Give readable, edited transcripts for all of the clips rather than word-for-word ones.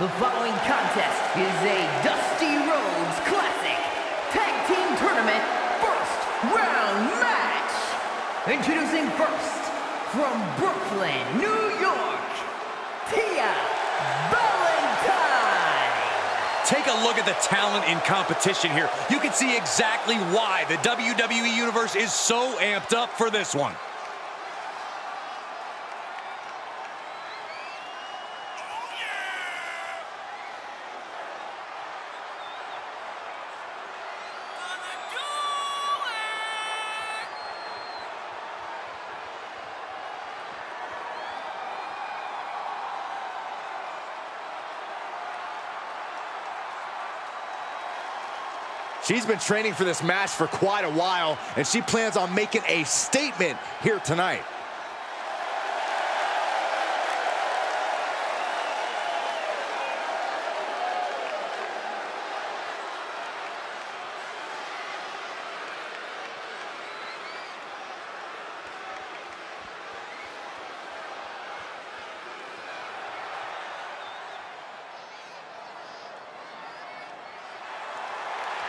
The following contest is a Dusty Rhodes Classic Tag Team Tournament First Round Match. Introducing first, from Brooklyn, New York, Tia Valentine. Take a look at the talent in competition here. You can see exactly why the WWE Universe is so amped up for this one. She's been training for this match for quite a while, and she plans on making a statement here tonight.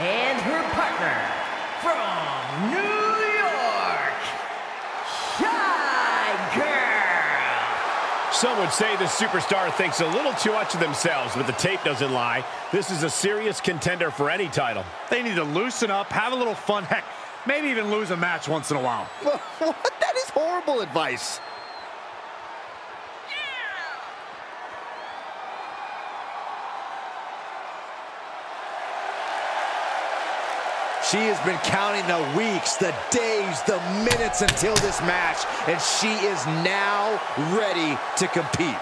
And her partner, from New York, Shy Girl. Some would say the superstar thinks a little too much of themselves, but the tape doesn't lie. This is a serious contender for any title. They need to loosen up, have a little fun, heck, maybe even lose a match once in a while. What? That is horrible advice. She has been counting the weeks, the days, the minutes until this match, and she is now ready to compete.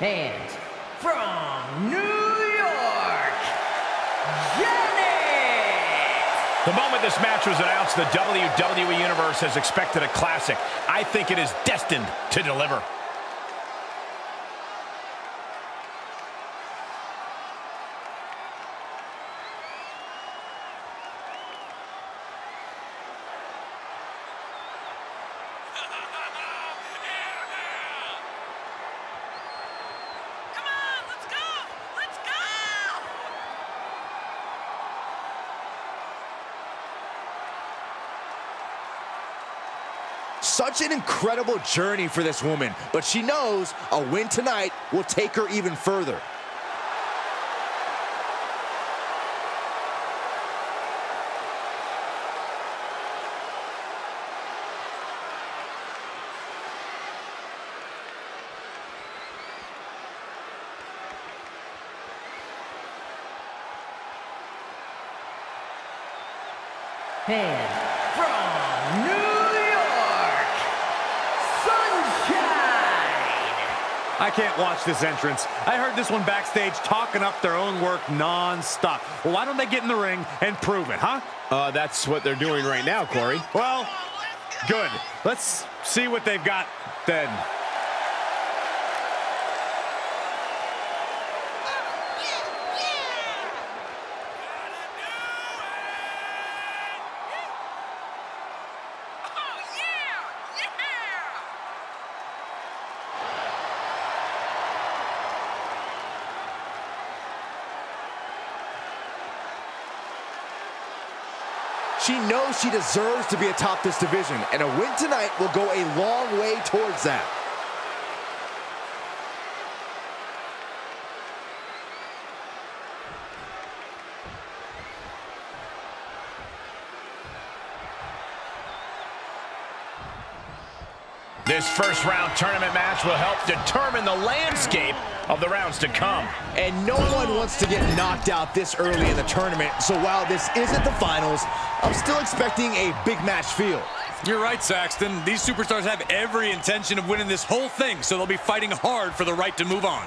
And from New York, the moment this match was announced, the WWE Universe has expected a classic. I think it is destined to deliver. Such an incredible journey for this woman, but she knows a win tonight will take her even further. And from New York, I can't watch this entrance. I heard this one backstage talking up their own work nonstop. Well, why don't they get in the ring and prove it, huh? That's what they're doing right now, Corey. Well, good. Let's see what they've got then. She knows she deserves to be atop this division, and a win tonight will go a long way towards that. This first round tournament match will help determine the landscape of the rounds to come. And no one wants to get knocked out this early in the tournament, so while this isn't the finals, I'm still expecting a big match feel. You're right, Saxton. These superstars have every intention of winning this whole thing, so they'll be fighting hard for the right to move on.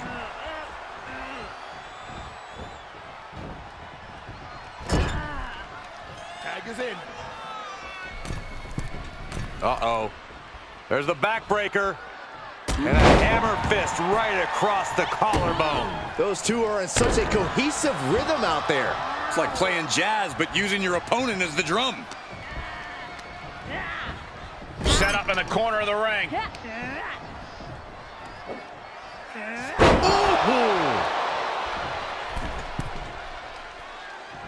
Tag is in. Uh-oh. There's the backbreaker. And a hammer fist right across the collarbone. Those two are in such a cohesive rhythm out there. It's like playing jazz, but using your opponent as the drum. Set up in the corner of the ring. Ooh.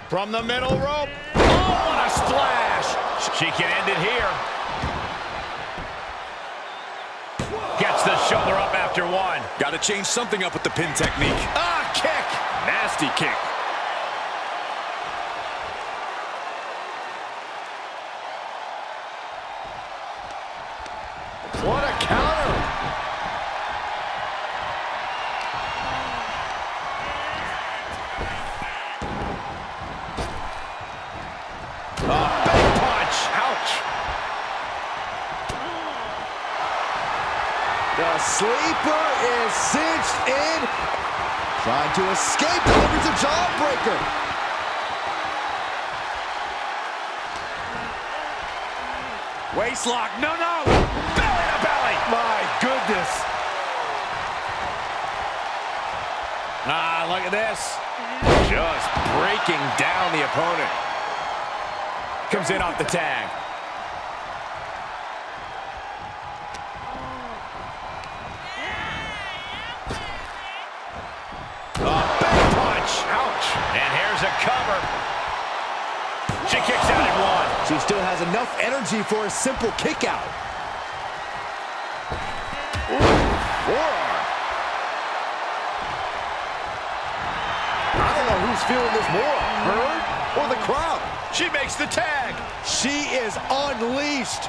From the middle rope. Oh, and a splash. She can end it here. Gets the shoulder up after one. Got to change something up with the pin technique. Ah, kick. Nasty kick. What a counter. Oh, big punch. Ouch. The sleeper is cinched in. Trying to escape the leverage of jawbreaker. Waistlock. No, no. Belly to belly. My goodness. Ah, look at this. Just breaking down the opponent. Comes in off the tag. A big punch. Ouch. And here's a cover. She kicks out at one. She still has enough energy for a simple kick out. I don't know who's feeling this more, her or the crowd. She makes the tag. She is unleashed.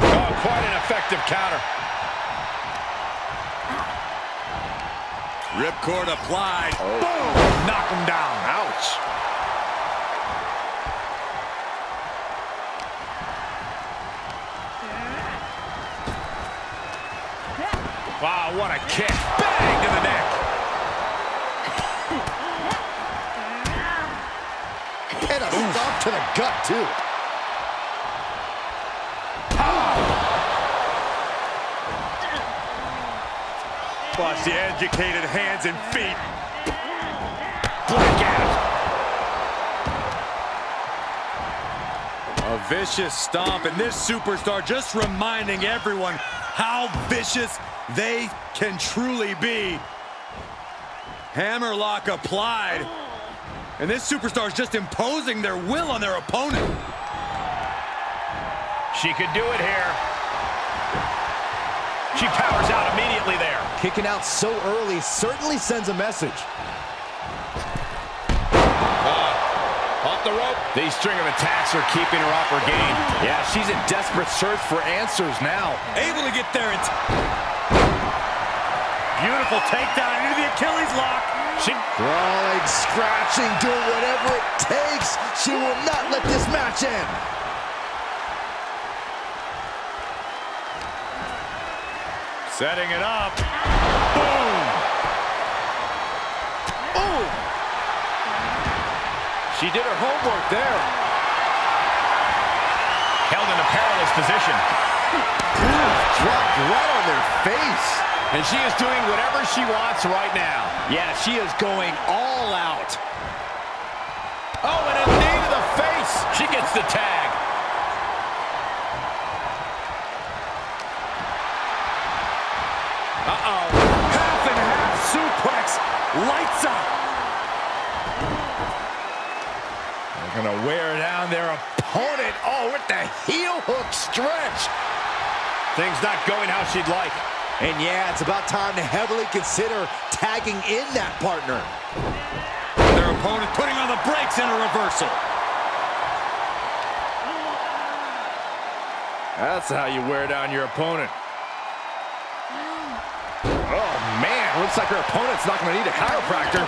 Oh, quite an effective counter. Ripcord applied. Oh. Boom! Knock him down. Ouch. Wow, what a kick. Bang to the neck. And a stomp to the gut, too. Watch the educated hands and feet. Blackout. A vicious stomp, and this superstar just reminding everyone how vicious they can truly be. Hammerlock applied, and this superstar is just imposing their will on their opponent. She could do it here. She powers out immediately there. Kicking out so early certainly sends a message. Off the rope. These string of attacks are keeping her off her game. Yeah, she's in desperate search for answers now. Able to get there. Beautiful takedown into the Achilles lock. She crawling, scratching, doing whatever it takes. She will not let this match end. Setting it up. Boom! Boom! She did her homework there. Held in a perilous position. Ooh, dropped right on their face. And she is doing whatever she wants right now. Yeah, she is going all out. Oh, and a knee to the face. She gets the tag. Uh-oh. Half and half suplex. Lights up. They're going to wear down their opponent. Oh, with the heel hook stretch. Things not going how she'd like. And yeah, it's about time to heavily consider tagging in that partner. Their opponent putting on the brakes in a reversal. That's how you wear down your opponent. Oh, man, looks like her opponent's not going to need a chiropractor.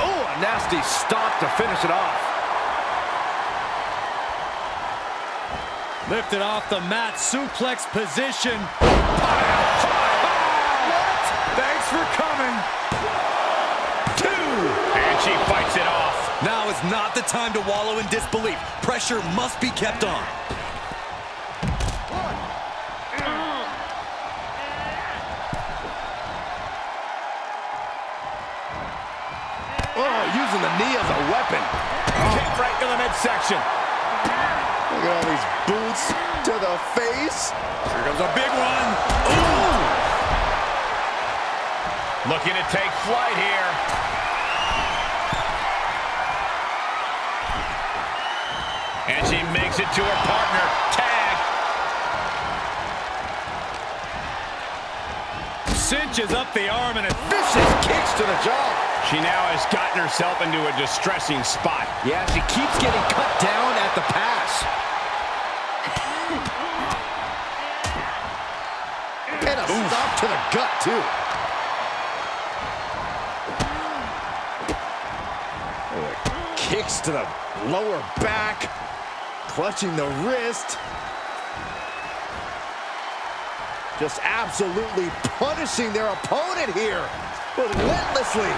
Oh, a nasty stomp to finish it off. Lifted off the mat, suplex position. What? Thanks for coming. Two. And she fights it off. Now is is not the time to wallow in disbelief. Pressure must be kept on. Oh, using the knee as a weapon. Kick right to the midsection. Look at all these boots to the face. Here comes a big one. Ooh! Looking to take flight here. And she makes it to her partner. Tag. Cinches up the arm and a vicious kicks to the jaw. She now has gotten herself into a distressing spot. Yeah, she keeps getting cut down at the pass. And a stop to the gut, too. Kicks to the lower back. Clutching the wrist. Just absolutely punishing their opponent here. Relentlessly.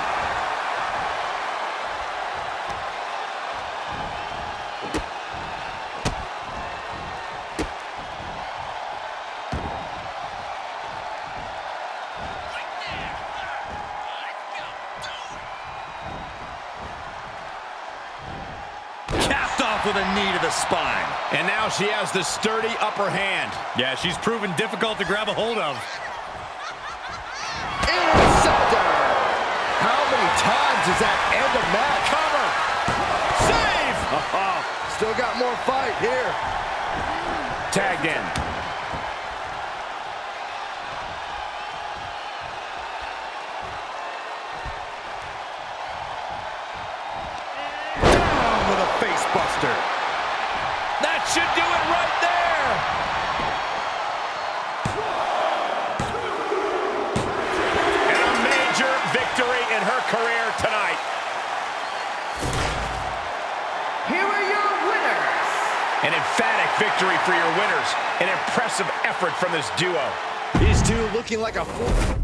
With a knee to the spine. And now she has the sturdy upper hand. Yeah, she's proven difficult to grab a hold of. Interceptor! How many times is that end of match? Cover! Save! Still got more fight here. Tagged in. Down with a face buster. That should do it right there! Career tonight. Here are your winners. An emphatic victory for your winners. An impressive effort from this duo. These two looking like a fool.